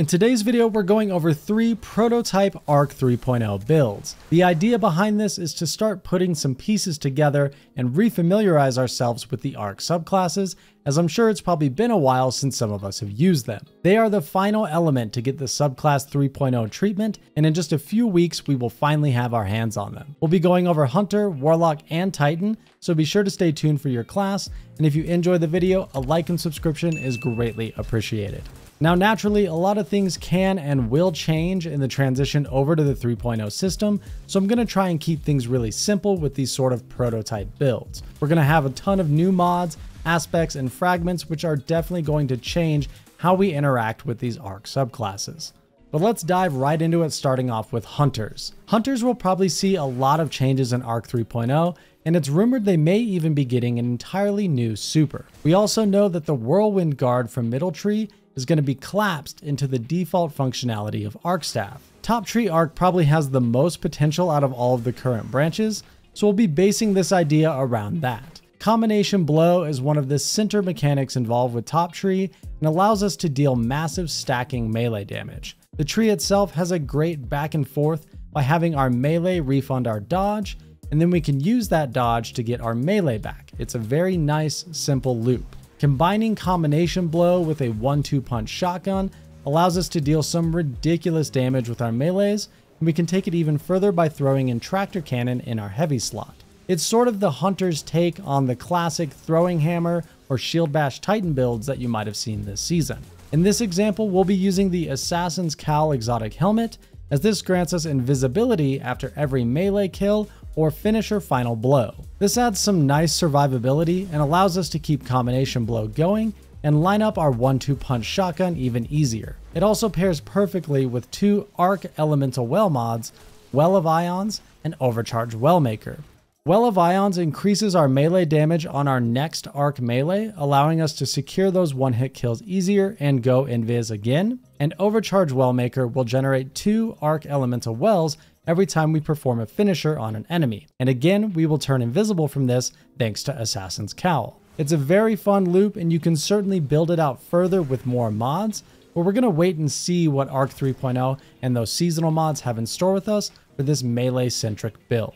In today's video, we're going over 3 prototype Arc 3.0 builds. The idea behind this is to start putting some pieces together and refamiliarize ourselves with the Arc subclasses, as I'm sure it's probably been a while since some of us have used them. They are the final element to get the subclass 3.0 treatment, and in just a few weeks we will finally have our hands on them. We'll be going over Hunter, Warlock, and Titan, so be sure to stay tuned for your class, and if you enjoy the video, a like and subscription is greatly appreciated. Now naturally, a lot of things can and will change in the transition over to the 3.0 system, so I'm going to try and keep things really simple with these sort of prototype builds. We're going to have a ton of new mods, aspects, and fragments which are definitely going to change how we interact with these Arc subclasses. But let's dive right into it, starting off with Hunters. Hunters will probably see a lot of changes in Arc 3.0, and it's rumored they may even be getting an entirely new super. We also know that the Whirlwind Guard from Middle Tree is going to be collapsed into the default functionality of Arc Staff. Top Tree Arc probably has the most potential out of all of the current branches, so we'll be basing this idea around that. Combination Blow is one of the center mechanics involved with Top Tree and allows us to deal massive stacking melee damage. The tree itself has a great back and forth by having our melee refund our dodge, and then we can use that dodge to get our melee back. It's a very nice, simple loop. Combining Combination Blow with a 1-2 punch shotgun allows us to deal some ridiculous damage with our melees, and we can take it even further by throwing in Tractor Cannon in our heavy slot. It's sort of the Hunter's take on the classic Throwing Hammer or Shield Bash Titan builds that you might have seen this season. In this example, we'll be using the Assassin's Cowl exotic helmet, as this grants us invisibility after every melee kill or finisher final blow. This adds some nice survivability and allows us to keep Combination Blow going and line up our 1-2 punch shotgun even easier. It also pairs perfectly with 2 Arc Elemental Well mods, Well of Ions and Overcharge Wellmaker. Well of Ions increases our melee damage on our next Arc melee, allowing us to secure those one-hit kills easier and go invis again, and Overcharge Wellmaker will generate 2 Arc Elemental Wells every time we perform a finisher on an enemy. And again, we will turn invisible from this thanks to Assassin's Cowl. It's a very fun loop, and you can certainly build it out further with more mods, but we're going to wait and see what Arc 3.0 and those seasonal mods have in store with us for this melee-centric build.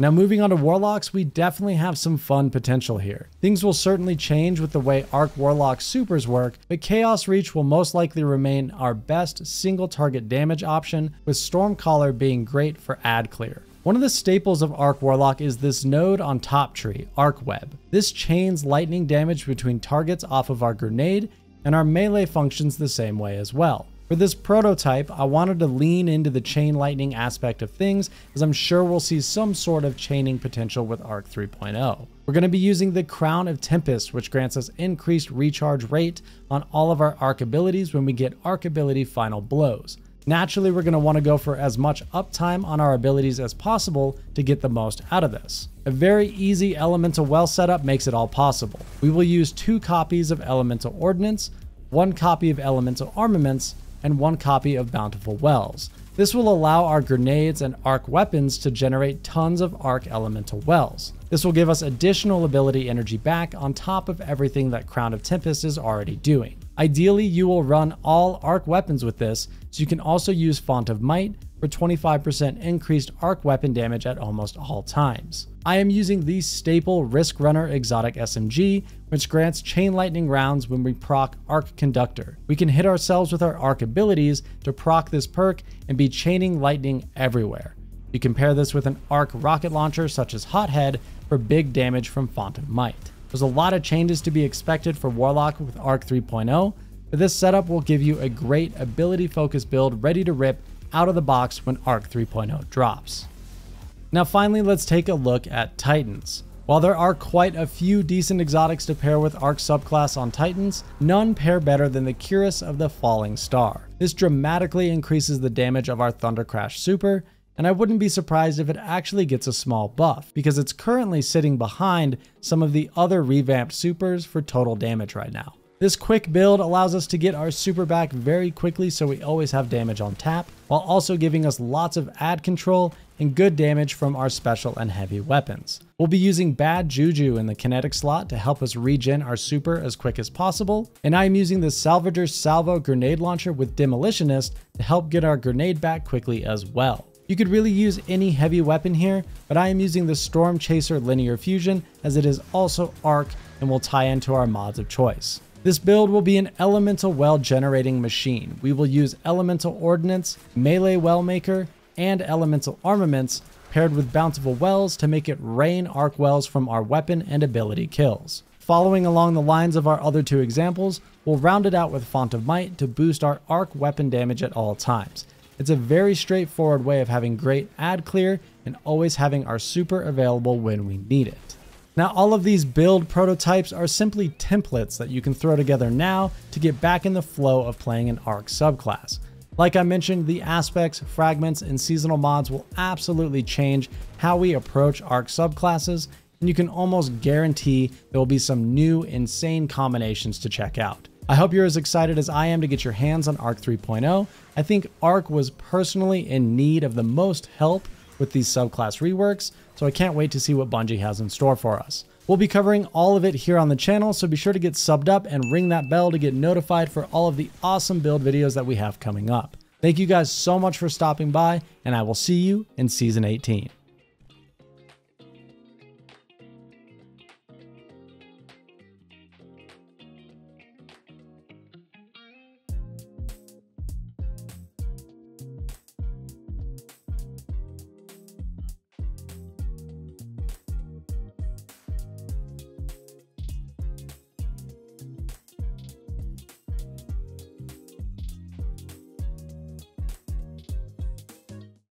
Now moving on to Warlocks, we definitely have some fun potential here. Things will certainly change with the way Arc Warlock supers work, but Chaos Reach will most likely remain our best single target damage option, with Stormcaller being great for ad clear. One of the staples of Arc Warlock is this node on Top Tree, Arc Web. This chains lightning damage between targets off of our grenade, and our melee functions the same way as well. For this prototype, I wanted to lean into the chain lightning aspect of things, as I'm sure we'll see some sort of chaining potential with Arc 3.0. We're going to be using the Crown of Tempest, which grants us increased recharge rate on all of our Arc abilities when we get Arc ability final blows. Naturally, we're going to want to go for as much uptime on our abilities as possible to get the most out of this. A very easy Elemental Well setup makes it all possible. We will use 2 copies of Elemental Ordnance, 1 copy of Elemental Armaments, and 1 copy of Bountiful Wells. This will allow our grenades and Arc weapons to generate tons of Arc Elemental Wells. This will give us additional ability energy back on top of everything that Crown of Tempest is already doing. Ideally, you will run all Arc weapons with this, so you can also use Font of Might for 25% increased Arc weapon damage at almost all times. I am using the staple Risk Runner exotic SMG, which grants chain lightning rounds when we proc Arc Conductor. We can hit ourselves with our Arc abilities to proc this perk and be chaining lightning everywhere. You can pair this with an Arc rocket launcher such as Hothead for big damage from Font of Might. There's a lot of changes to be expected for Warlock with Arc 3.0, but this setup will give you a great ability-focused build ready to rip out of the box when Arc 3.0 drops. Now finally, let's take a look at Titans. While there are quite a few decent exotics to pair with Arc subclass on Titans, none pair better than the Cuirass of the Falling Star. This dramatically increases the damage of our Thundercrash super, and I wouldn't be surprised if it actually gets a small buff, because it's currently sitting behind some of the other revamped supers for total damage right now. This quick build allows us to get our super back very quickly, so we always have damage on tap, while also giving us lots of add control and good damage from our special and heavy weapons. We'll be using Bad Juju in the kinetic slot to help us regen our super as quick as possible, and I'm using the Salvager Salvo grenade launcher with Demolitionist to help get our grenade back quickly as well. You could really use any heavy weapon here, but I am using the Storm Chaser Linear Fusion as it is also Arc and will tie into our mods of choice. This build will be an Elemental Well generating machine. We will use Elemental Ordnance, Melee Wellmaker, and Elemental Armaments paired with Bountiful Wells to make it rain Arc Wells from our weapon and ability kills. Following along the lines of our other two examples, we'll round it out with Font of Might to boost our Arc weapon damage at all times. It's a very straightforward way of having great ad clear and always having our super available when we need it. Now, all of these build prototypes are simply templates that you can throw together now to get back in the flow of playing an Arc subclass. Like I mentioned, the aspects, fragments, and seasonal mods will absolutely change how we approach Arc subclasses, and you can almost guarantee there will be some new insane combinations to check out. I hope you're as excited as I am to get your hands on Arc 3.0. I think Arc was personally in need of the most help with these subclass reworks, so I can't wait to see what Bungie has in store for us. We'll be covering all of it here on the channel, so be sure to get subbed up and ring that bell to get notified for all of the awesome build videos that we have coming up. Thank you guys so much for stopping by, and I will see you in Season 18.